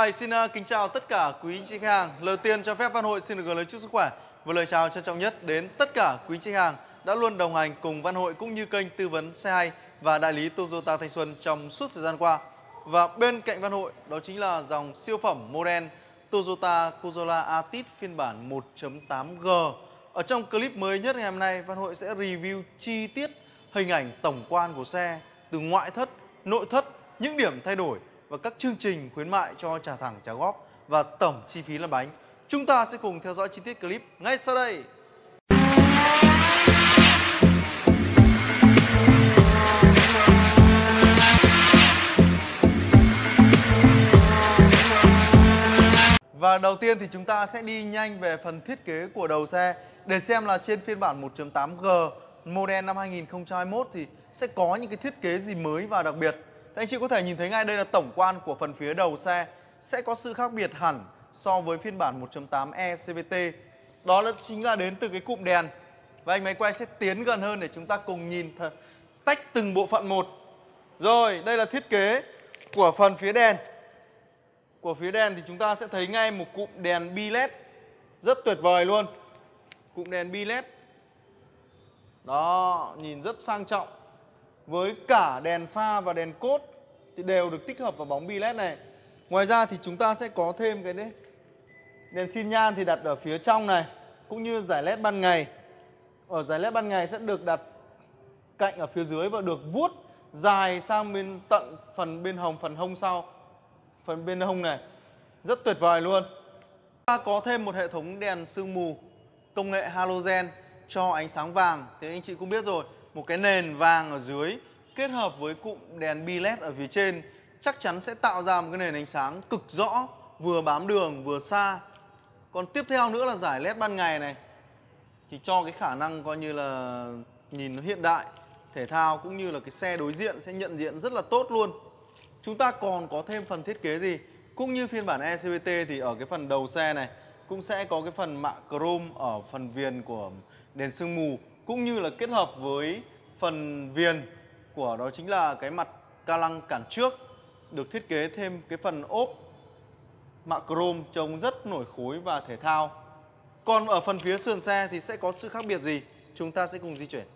Hi, xin kính chào tất cả quý anh chị khách hàng. Lời tiên cho phép Văn Hội xin được gửi lời chúc sức khỏe và lời chào trân trọng nhất đến tất cả quý anh chị khách hàng đã luôn đồng hành cùng Văn Hội cũng như kênh tư vấn xe hay và đại lý Toyota Thanh Xuân trong suốt thời gian qua. Và bên cạnh Văn Hội đó chính là dòng siêu phẩm model Toyota Corolla Altis phiên bản 1.8G. Ở trong clip mới nhất ngày hôm nay, Văn Hội sẽ review chi tiết hình ảnh tổng quan của xe từ ngoại thất, nội thất, những điểm thay đổi và các chương trình khuyến mại cho trả thẳng trả góp và tổng chi phí lăn bánh. Chúng ta sẽ cùng theo dõi chi tiết clip ngay sau đây. Và đầu tiên thì chúng ta sẽ đi nhanh về phần thiết kế của đầu xe để xem là trên phiên bản 1.8G model năm 2021 thì sẽ có những cái thiết kế gì mới và đặc biệt. Thì anh chị có thể nhìn thấy ngay đây là tổng quan của phần phía đầu xe sẽ có sự khác biệt hẳn so với phiên bản 1.8e CVT. Đó là chính là đến từ cái cụm đèn. Và anh máy quay sẽ tiến gần hơn để chúng ta cùng nhìn tách từng bộ phận một. Rồi, đây là thiết kế của phần phía đèn. Của phía đèn thì chúng ta sẽ thấy ngay một cụm đèn bi LED rất tuyệt vời luôn. Cụm đèn bi LED. Đó, nhìn rất sang trọng. Với cả đèn pha và đèn cốt thì đều được tích hợp vào bóng bi LED này. Ngoài ra thì chúng ta sẽ có thêm cái đấy. Đèn xi nhan thì đặt ở phía trong này, cũng như dải LED ban ngày. Ở dải LED ban ngày sẽ được đặt cạnh ở phía dưới và được vuốt dài sang bên tận phần hông sau. Phần bên hông này rất tuyệt vời luôn. Chúng ta có thêm một hệ thống đèn sương mù công nghệ halogen cho ánh sáng vàng. Thì anh chị cũng biết rồi, một cái nền vàng ở dưới kết hợp với cụm đèn bi LED ở phía trên chắc chắn sẽ tạo ra một cái nền ánh sáng cực rõ, vừa bám đường vừa xa. Còn tiếp theo nữa là dải LED ban ngày này thì cho cái khả năng coi như là nhìn nó hiện đại, thể thao cũng như là cái xe đối diện sẽ nhận diện rất là tốt luôn. Chúng ta còn có thêm phần thiết kế gì? Cũng như phiên bản eCVT thì ở cái phần đầu xe này cũng sẽ có cái phần mạ chrome ở phần viền của đèn sương mù, cũng như là kết hợp với phần viền của đó chính là cái mặt ca lăng cản trước được thiết kế thêm cái phần ốp mạ chrome trông rất nổi khối và thể thao. Còn ở phần phía sườn xe thì sẽ có sự khác biệt gì? Chúng ta sẽ cùng di chuyển.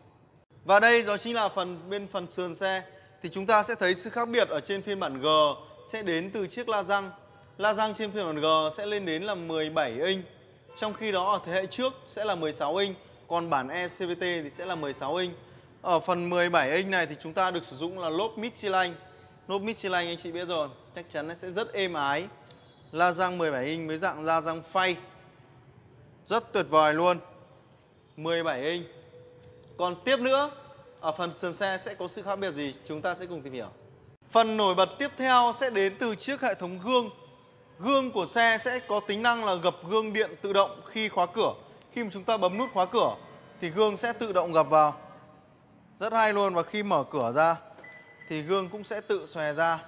Và đây đó chính là bên phần sườn xe thì chúng ta sẽ thấy sự khác biệt ở trên phiên bản G sẽ đến từ chiếc la răng. La răng trên phiên bản G sẽ lên đến là 17 inch, trong khi đó ở thế hệ trước sẽ là 16 inch. Còn bản eCVT thì sẽ là 16 inch. Ở phần 17 inch này thì chúng ta được sử dụng là lốp Michelin. Lốp Michelin anh chị biết rồi, chắc chắn nó sẽ rất êm ái. La răng 17 inch với dạng la răng phay. Rất tuyệt vời luôn. 17 inch. Còn tiếp nữa, ở phần sườn xe sẽ có sự khác biệt gì? Chúng ta sẽ cùng tìm hiểu. Phần nổi bật tiếp theo sẽ đến từ chiếc hệ thống gương. Gương của xe sẽ có tính năng là gập gương điện tự động khi khóa cửa. Khi mà chúng ta bấm nút khóa cửa thì gương sẽ tự động gập vào. Rất hay luôn. Và khi mở cửa ra thì gương cũng sẽ tự xòe ra.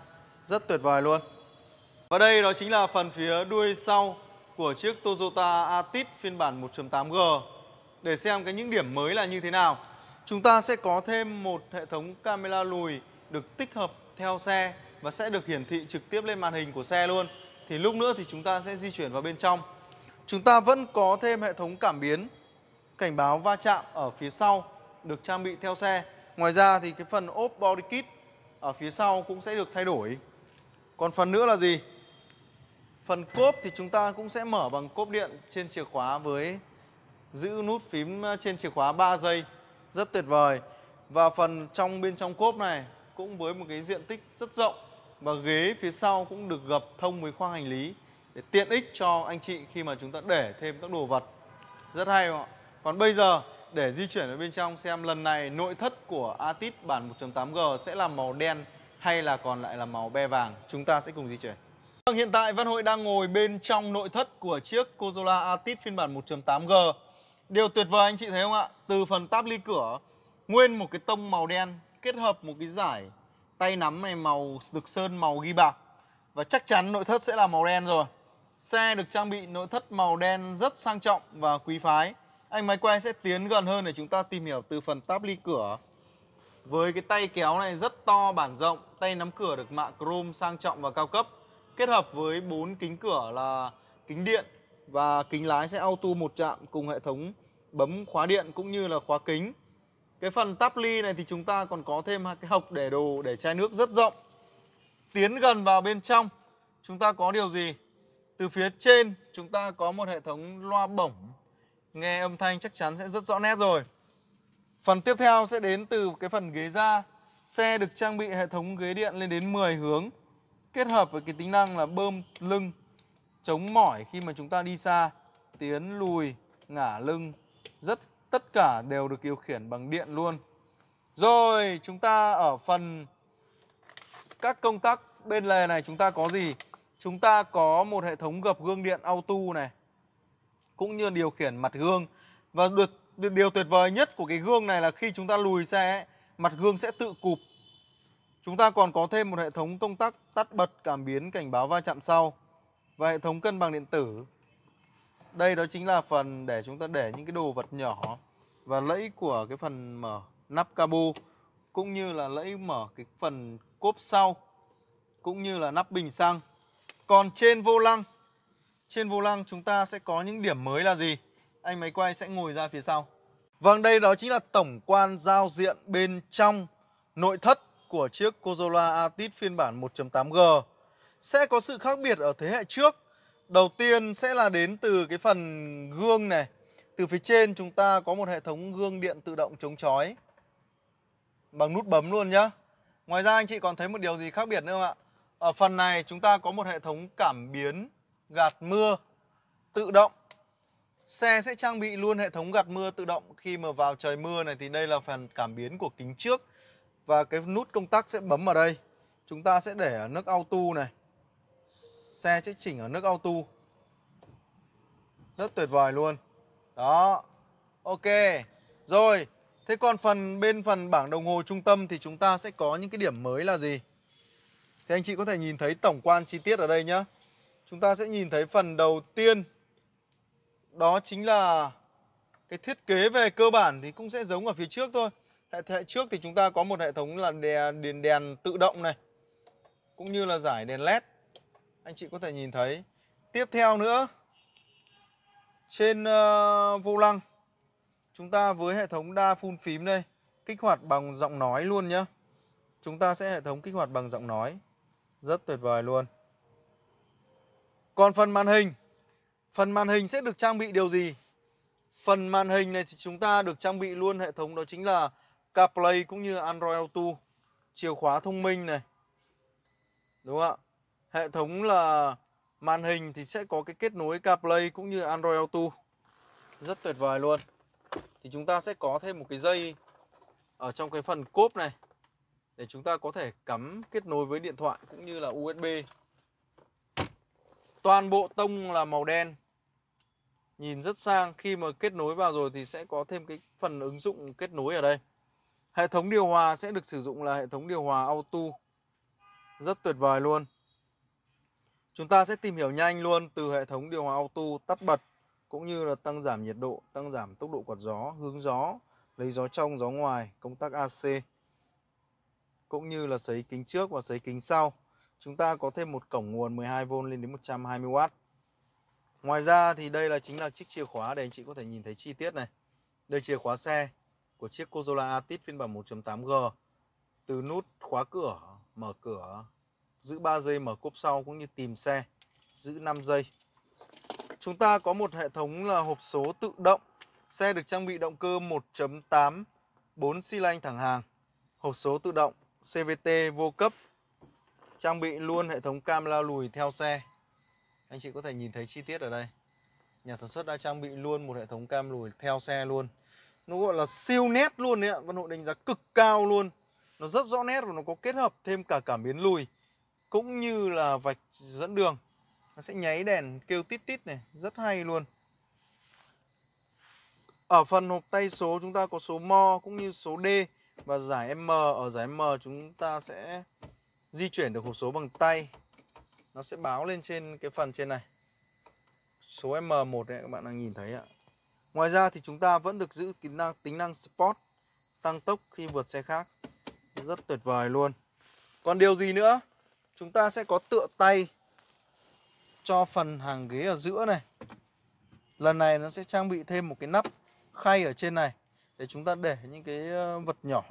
Rất tuyệt vời luôn. Và đây đó chính là phần phía đuôi sau của chiếc Toyota Altis phiên bản 1.8G. Để xem cái những điểm mới là như thế nào. Chúng ta sẽ có thêm một hệ thống camera lùi được tích hợp theo xe và sẽ được hiển thị trực tiếp lên màn hình của xe luôn. Thì lúc nữa thì chúng ta sẽ di chuyển vào bên trong. Chúng ta vẫn có thêm hệ thống cảm biến, cảnh báo va chạm ở phía sau được trang bị theo xe. Ngoài ra thì cái phần ốp body kit ở phía sau cũng sẽ được thay đổi. Còn phần nữa là gì? Phần cốp thì chúng ta cũng sẽ mở bằng cốp điện trên chìa khóa với giữ nút phím trên chìa khóa 3 giây. Rất tuyệt vời. Và phần bên trong cốp này cũng với một cái diện tích rất rộng. Và ghế phía sau cũng được gập thông với khoang hành lý để tiện ích cho anh chị khi mà chúng ta để thêm các đồ vật. Rất hay không ạ? Còn bây giờ để di chuyển ở bên trong xem lần này nội thất của Altis bản 1.8G sẽ là màu đen hay là còn lại là màu be vàng. Chúng ta sẽ cùng di chuyển. Hiện tại Văn Hội đang ngồi bên trong nội thất của chiếc Corolla Altis phiên bản 1.8G. Điều tuyệt vời anh chị thấy không ạ? Từ phần táp ly cửa nguyên một cái tông màu đen kết hợp một cái dải tay nắm này màu được sơn màu ghi bạc. Và chắc chắn nội thất sẽ là màu đen rồi. Xe được trang bị nội thất màu đen rất sang trọng và quý phái. Anh máy quay sẽ tiến gần hơn để chúng ta tìm hiểu từ phần táp ly cửa. Với cái tay kéo này rất to, bản rộng, tay nắm cửa được mạ chrome sang trọng và cao cấp. kết hợp với 4 kính cửa là kính điện và kính lái sẽ auto một chạm cùng hệ thống bấm khóa điện cũng như là khóa kính. Cái phần táp ly này thì chúng ta còn có thêm hai cái hộc để đồ, để chai nước rất rộng. Tiến gần vào bên trong, chúng ta có điều gì? Từ phía trên chúng ta có một hệ thống loa bổng, nghe âm thanh chắc chắn sẽ rất rõ nét rồi. Phần tiếp theo sẽ đến từ cái phần ghế da. Xe được trang bị hệ thống ghế điện lên đến 10 hướng, kết hợp với cái tính năng là bơm lưng, chống mỏi khi mà chúng ta đi xa, tiến lùi, ngả lưng, tất cả đều được điều khiển bằng điện luôn. Rồi chúng ta ở phần các công tắc bên lề này chúng ta có gì? Chúng ta có một hệ thống gập gương điện auto này, cũng như điều khiển mặt gương. Và điều tuyệt vời nhất của cái gương này là khi chúng ta lùi xe, mặt gương sẽ tự cụp. Chúng ta còn có thêm một hệ thống công tắc tắt bật, cảm biến, cảnh báo va chạm sau và hệ thống cân bằng điện tử. Đây đó chính là phần để chúng ta để những cái đồ vật nhỏ, và lẫy của cái phần mở nắp cabo, cũng như là lẫy mở cái phần cốp sau, cũng như là nắp bình xăng. Còn trên vô lăng chúng ta sẽ có những điểm mới là gì? Anh máy quay sẽ ngồi ra phía sau. Vâng, đây đó chính là tổng quan giao diện bên trong nội thất của chiếc Corolla Altis phiên bản 1.8G. Sẽ có sự khác biệt ở thế hệ trước. Đầu tiên sẽ là đến từ cái phần gương này. Từ phía trên chúng ta có một hệ thống gương điện tự động chống chói bằng nút bấm luôn nhá. Ngoài ra anh chị còn thấy một điều gì khác biệt nữa không ạ? Ở phần này chúng ta có một hệ thống cảm biến gạt mưa tự động. Xe sẽ trang bị luôn hệ thống gạt mưa tự động. Khi mà vào trời mưa này thì đây là phần cảm biến của kính trước. Và cái nút công tắc sẽ bấm vào đây. Chúng ta sẽ để ở nước auto này. Xe sẽ chỉnh ở nước auto. Rất tuyệt vời luôn. Đó. Ok. Rồi. Thế còn bên phần bảng đồng hồ trung tâm thì chúng ta sẽ có những cái điểm mới là gì? Thì anh chị có thể nhìn thấy tổng quan chi tiết ở đây nhé. Chúng ta sẽ nhìn thấy phần đầu tiên, đó chính là cái thiết kế về cơ bản thì cũng sẽ giống ở phía trước thôi. Hệ trước thì chúng ta có một hệ thống là đèn tự động này, cũng như là dải đèn LED. Anh chị có thể nhìn thấy. Tiếp theo nữa, trên vô lăng chúng ta với hệ thống đa phun phím đây, kích hoạt bằng giọng nói luôn nhé. Chúng ta sẽ hệ thống kích hoạt bằng giọng nói. Rất tuyệt vời luôn. Còn phần màn hình sẽ được trang bị điều gì? Phần màn hình này thì chúng ta được trang bị luôn hệ thống đó chính là CarPlay cũng như Android Auto, chìa khóa thông minh này, đúng không ạ? Hệ thống là màn hình thì sẽ có cái kết nối CarPlay cũng như Android Auto. Rất tuyệt vời luôn. Thì chúng ta sẽ có thêm một cái dây ở trong cái phần cốp này để chúng ta có thể cắm kết nối với điện thoại cũng như là USB. Toàn bộ tông là màu đen, nhìn rất sang. Khi mà kết nối vào rồi thì sẽ có thêm cái phần ứng dụng kết nối ở đây. Hệ thống điều hòa sẽ được sử dụng là hệ thống điều hòa auto. Rất tuyệt vời luôn. Chúng ta sẽ tìm hiểu nhanh luôn từ hệ thống điều hòa auto, tắt bật, cũng như là tăng giảm nhiệt độ, tăng giảm tốc độ quạt gió, hướng gió, lấy gió trong, gió ngoài, công tắc AC, cũng như là sấy kính trước và sấy kính sau. Chúng ta có thêm một cổng nguồn 12V lên đến 120W. Ngoài ra thì đây là chính là chiếc chìa khóa để anh chị có thể nhìn thấy chi tiết này. Đây chìa khóa xe của chiếc Corolla Altis phiên bản 1.8G. Từ nút khóa cửa, mở cửa, giữ 3 giây mở cốp sau cũng như tìm xe, giữ 5 giây. Chúng ta có một hệ thống là hộp số tự động. Xe được trang bị động cơ 1.8, 4 xi lanh thẳng hàng, hộp số tự động, CVT vô cấp. Trang bị luôn hệ thống camera lùi theo xe. Anh chị có thể nhìn thấy chi tiết ở đây. Nhà sản xuất đã trang bị luôn một hệ thống cam lùi theo xe luôn. Nó gọi là siêu nét luôn đấy ạ. Văn Hội đánh giá cực cao luôn. Nó rất rõ nét và nó có kết hợp thêm cả cảm biến lùi, cũng như là vạch dẫn đường. Nó sẽ nháy đèn kêu tít tít này. Rất hay luôn. Ở phần hộp tay số chúng ta có số mo cũng như số D và giải M. Ở giải M chúng ta sẽ di chuyển được hộp số bằng tay. Nó sẽ báo lên trên cái phần trên này. Số M1 này các bạn đang nhìn thấy ạ. Ngoài ra thì chúng ta vẫn được giữ tính năng Sport, tăng tốc khi vượt xe khác. Rất tuyệt vời luôn. Còn điều gì nữa? Chúng ta sẽ có tựa tay cho phần hàng ghế ở giữa này. Lần này nó sẽ trang bị thêm một cái nắp khay ở trên này để chúng ta để những cái vật nhỏ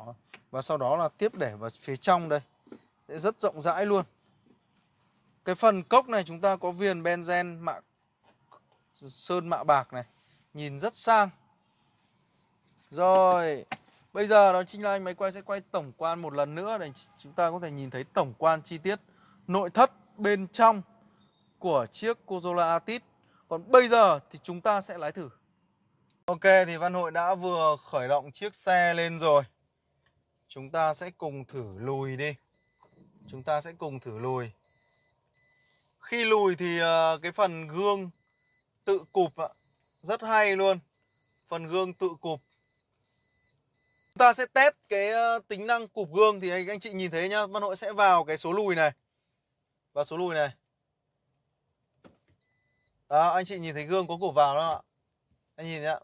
và sau đó là tiếp để vào phía trong đây. Sẽ rất rộng rãi luôn. Cái phần cốc này chúng ta có viền benzen mạ sơn mạ bạc này, nhìn rất sang. Rồi, bây giờ đó chính là anh máy quay sẽ quay tổng quan một lần nữa để chúng ta có thể nhìn thấy tổng quan chi tiết nội thất bên trong của chiếc Corolla Altis. Còn bây giờ thì chúng ta sẽ lái thử. Ok, thì Văn Hội đã vừa khởi động chiếc xe lên rồi. Chúng ta sẽ cùng thử lùi đi. Chúng ta sẽ cùng thử lùi. Khi lùi thì cái phần gương tự cụp rất hay luôn. Phần gương tự cụp. Chúng ta sẽ test cái tính năng cụp gương thì anh chị nhìn thấy nhá. Văn Hội sẽ vào cái số lùi này. Vào số lùi này. Đó, anh chị nhìn thấy gương có cụp vào đó ạ. Anh nhìn nhá.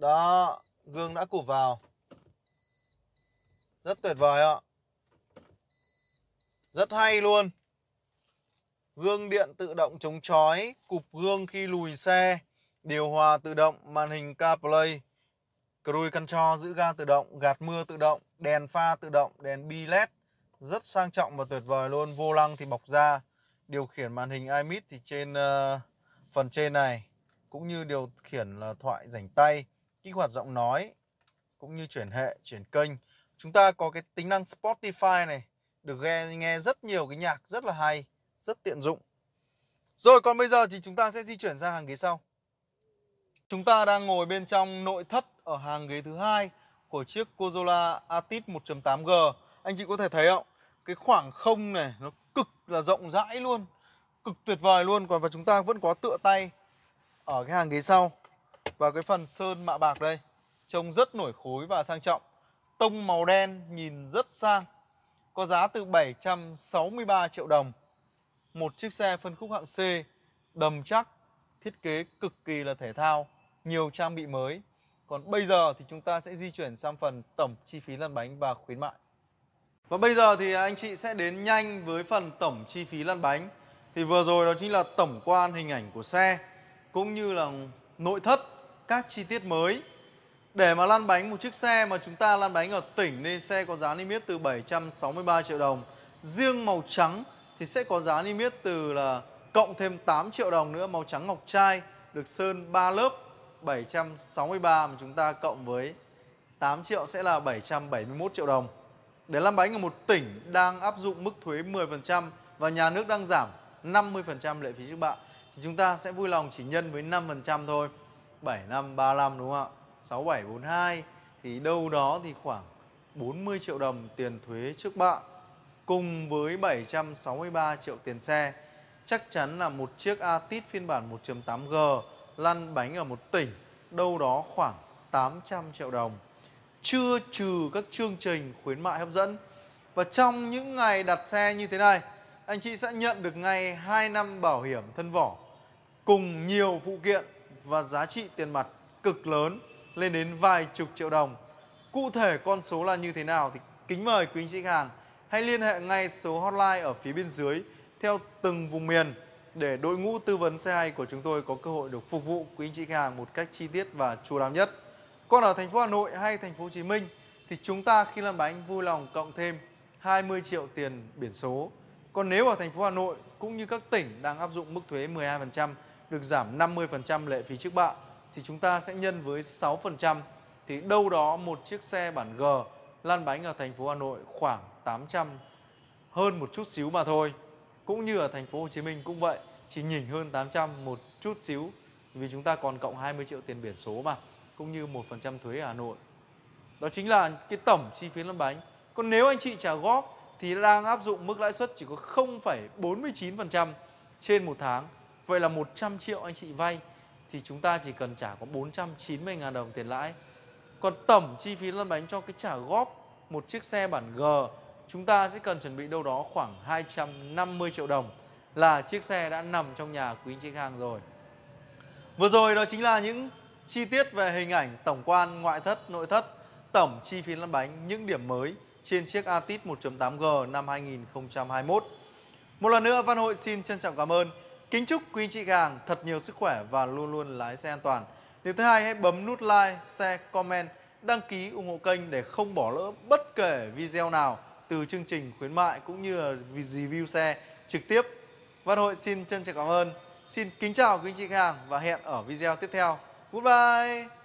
Đó, gương đã cụp vào. Rất tuyệt vời ạ. Rất hay luôn. Gương điện tự động chống chói, cụp gương khi lùi xe, điều hòa tự động, màn hình CarPlay, cruise control, giữ ga tự động, gạt mưa tự động, đèn pha tự động, đèn bi LED. Rất sang trọng và tuyệt vời luôn. Vô lăng thì bọc da, điều khiển màn hình iMid thì trên phần trên này, cũng như điều khiển là thoại rảnh tay, kích hoạt giọng nói, cũng như chuyển hệ, chuyển kênh. Chúng ta có cái tính năng Spotify này, được nghe rất nhiều cái nhạc rất là hay, rất tiện dụng. Rồi, còn bây giờ thì chúng ta sẽ di chuyển ra hàng ghế sau. Chúng ta đang ngồi bên trong nội thất ở hàng ghế thứ hai của chiếc Corolla Altis 1.8G. Anh chị có thể thấy không? Cái khoảng không này nó cực là rộng rãi luôn, cực tuyệt vời luôn. Còn và chúng ta vẫn có tựa tay ở cái hàng ghế sau. Và cái phần sơn mạ bạc đây trông rất nổi khối và sang trọng. Tông màu đen nhìn rất sang. Có giá từ 763 triệu đồng. Một chiếc xe phân khúc hạng C, đầm chắc, thiết kế cực kỳ là thể thao, nhiều trang bị mới. Còn bây giờ thì chúng ta sẽ di chuyển sang phần tổng chi phí lăn bánh và khuyến mại. Và bây giờ thì anh chị sẽ đến nhanh với phần tổng chi phí lăn bánh. Thì vừa rồi đó chính là tổng quan hình ảnh của xe, cũng như là nội thất, các chi tiết mới. Để mà lăn bánh một chiếc xe mà chúng ta lăn bánh ở tỉnh nên xe có giá niêm yết từ 763 triệu đồng. Riêng màu trắng thì sẽ có giá niêm yết từ là cộng thêm 8 triệu đồng nữa. Màu trắng ngọc trai được sơn 3 lớp 763 mà chúng ta cộng với 8 triệu sẽ là 771 triệu đồng. Để lăn bánh ở một tỉnh đang áp dụng mức thuế 10% và nhà nước đang giảm 50% lệ phí trước bạ thì chúng ta sẽ vui lòng chỉ nhân với 5% thôi. 7535 đúng không ạ? 6742 thì đâu đó thì khoảng 40 triệu đồng tiền thuế trước bạ cùng với 763 triệu tiền xe. Chắc chắn là một chiếc Altis phiên bản 1.8G lăn bánh ở một tỉnh đâu đó khoảng 800 triệu đồng, chưa trừ các chương trình khuyến mại hấp dẫn. Và trong những ngày đặt xe như thế này, anh chị sẽ nhận được ngay 2 năm bảo hiểm thân vỏ cùng nhiều phụ kiện và giá trị tiền mặt cực lớn lên đến vài chục triệu đồng. Cụ thể con số là như thế nào thì kính mời quý anh chị khách hàng hãy liên hệ ngay số hotline ở phía bên dưới theo từng vùng miền để đội ngũ tư vấn xe hay của chúng tôi có cơ hội được phục vụ quý anh chị khách hàng một cách chi tiết và chu đáo nhất. Còn ở thành phố Hà Nội hay thành phố Hồ Chí Minh thì chúng ta khi lăn bánh vui lòng cộng thêm 20 triệu tiền biển số. Còn nếu ở thành phố Hà Nội cũng như các tỉnh đang áp dụng mức thuế 12% được giảm 50% lệ phí trước bạ thì chúng ta sẽ nhân với 6% thì đâu đó một chiếc xe bản G lăn bánh ở thành phố Hà Nội khoảng 800 hơn một chút xíu mà thôi. Cũng như ở thành phố Hồ Chí Minh cũng vậy, chỉ nhỉnh hơn 800 một chút xíu vì chúng ta còn cộng 20 triệu tiền biển số mà, cũng như 1% thuế ở Hà Nội. Đó chính là cái tổng chi phí lăn bánh. Còn nếu anh chị trả góp thì đang áp dụng mức lãi suất chỉ có 0,49% trên một tháng. Vậy là 100 triệu anh chị vay thì chúng ta chỉ cần trả có 490.000 đồng tiền lãi. Còn tổng chi phí lăn bánh cho cái trả góp một chiếc xe bản G chúng ta sẽ cần chuẩn bị đâu đó khoảng 250 triệu đồng là chiếc xe đã nằm trong nhà quý anh chị khách hàng rồi. Vừa rồi đó chính là những chi tiết về hình ảnh tổng quan ngoại thất, nội thất, tổng chi phí lăn bánh, những điểm mới trên chiếc Altis 1.8G năm 2021. Một lần nữa Văn Hội xin trân trọng cảm ơn. Kính chúc quý anh chị hàng thật nhiều sức khỏe và luôn luôn lái xe an toàn. Điều thứ hai, hãy bấm nút like, share, comment, đăng ký ủng hộ kênh để không bỏ lỡ bất kể video nào từ chương trình khuyến mại cũng như là review xe trực tiếp. Văn Hội xin trân trọng cảm ơn. Xin kính chào quý anh chị hàng và hẹn ở video tiếp theo. Goodbye!